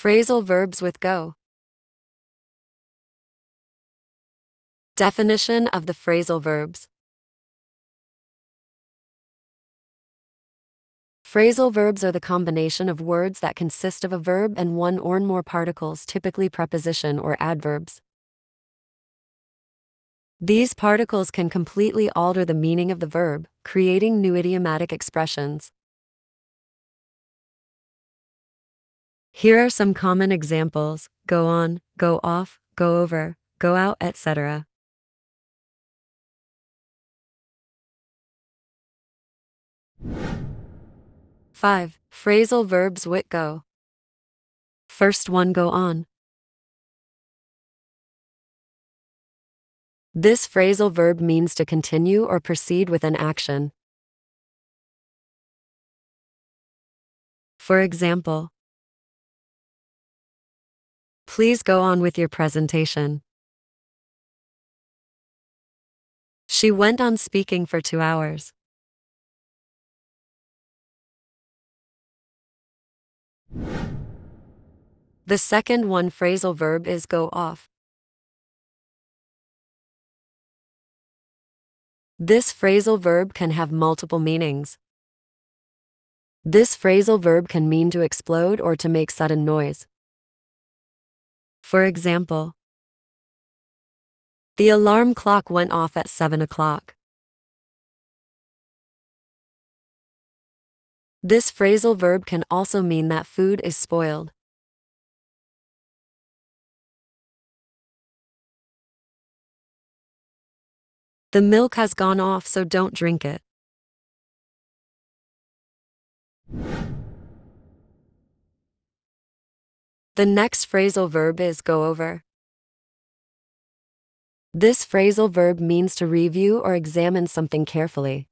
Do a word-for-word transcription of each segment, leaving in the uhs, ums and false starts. Phrasal verbs with go. Definition of the phrasal verbs. Phrasal verbs are the combination of words that consist of a verb and one or more particles, typically preposition or adverbs. These particles can completely alter the meaning of the verb, creating new idiomatic expressions. Here are some common examples: go on, go off, go over, go out, et cetera. five. Phrasal verbs with go. First one, go on. This phrasal verb means to continue or proceed with an action. For example, please go on with your presentation. She went on speaking for two hours. The second one phrasal verb is go off. This phrasal verb can have multiple meanings. This phrasal verb can mean to explode or to make sudden noise. For example, the alarm clock went off at seven o'clock. This phrasal verb can also mean that food is spoiled. The milk has gone off, so don't drink it. The next phrasal verb is go over. This phrasal verb means to review or examine something carefully.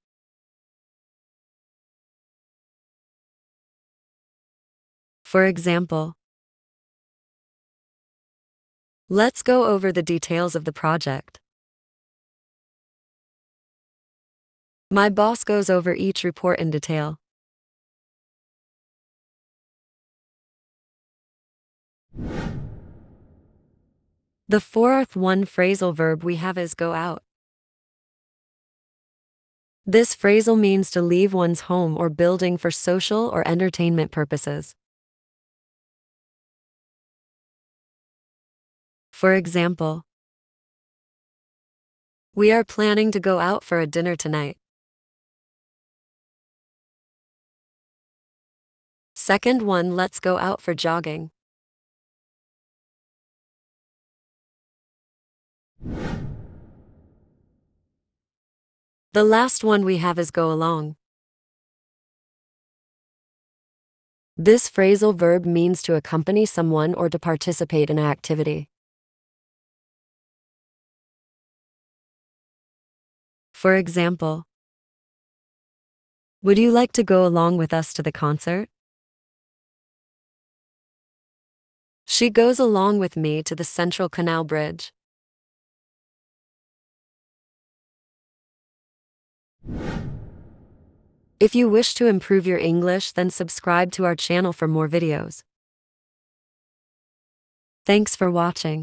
For example, let's go over the details of the project. My boss goes over each report in detail. The fourth one phrasal verb we have is go out. This phrasal means to leave one's home or building for social or entertainment purposes. For example, we are planning to go out for a dinner tonight. Second one, let's go out for jogging. The last one we have is go along. This phrasal verb means to accompany someone or to participate in an activity. For example, would you like to go along with us to the concert? She goes along with me to the Central Canal Bridge. If you wish to improve your English, then subscribe to our channel for more videos. Thanks for watching.